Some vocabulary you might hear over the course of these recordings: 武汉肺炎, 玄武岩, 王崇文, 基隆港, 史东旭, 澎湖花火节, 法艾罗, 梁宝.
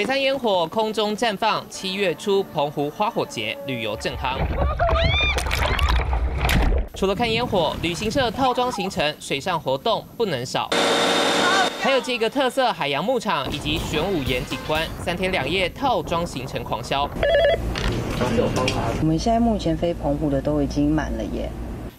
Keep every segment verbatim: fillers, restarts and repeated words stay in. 水上烟火空中绽放，七月初澎湖花火节旅游正夯。除了看烟火，旅行社套装行程、水上活动不能少。 还有这个特色海洋牧场以及玄武岩景观，三天两夜套装行程狂销。我们现在目前飞澎湖的都已经满了耶。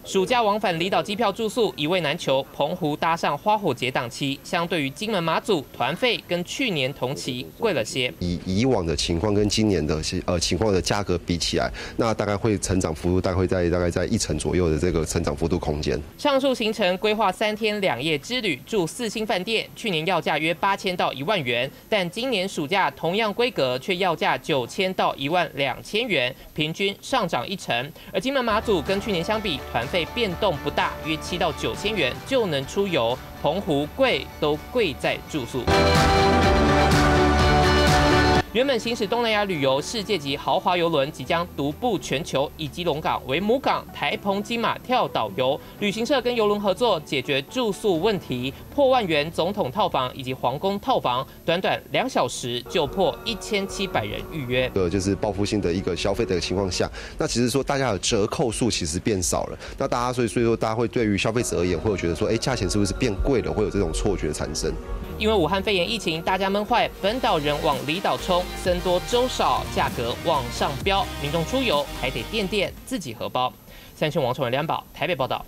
暑假往返离岛机票住宿一味难求，澎湖搭上花火节档期，相对于金门马祖团费跟去年同期贵了些。以以往的情况跟今年的呃情况的价格比起来，那大概会成长幅度大概会在大概在一成左右的这个成长幅度空间。上述行程规划三天两夜之旅，住四星饭店，去年要价约八千到一万元，但今年暑假同样规格却要价九千到一万两千元，平均上涨一成。而金门马祖跟去年相比，团费变动不大，约七到九千元就能出游。澎湖贵都贵在住宿。原本行驶东南亚旅游世界级豪华游轮，即将独步全球，以基隆港为母港，台澎金马跳岛游。旅行社跟游轮合作，解决住宿问题，破万元总统套房以及皇宫套房，短短两小时就破一千七百人预约。呃，就是报复性的一个消费的情况下，那其实说大家的折扣数其实变少了，那大家所以所以说大家会对于消费者而言，会有觉得说，哎，价钱是不是变贵了，会有这种错觉产生。因为武汉肺炎疫情，大家闷坏，本岛人往离岛冲。 僧多粥少，价格往上飙，民众出游还得垫垫自己荷包。三讯王崇文、梁宝台北报道。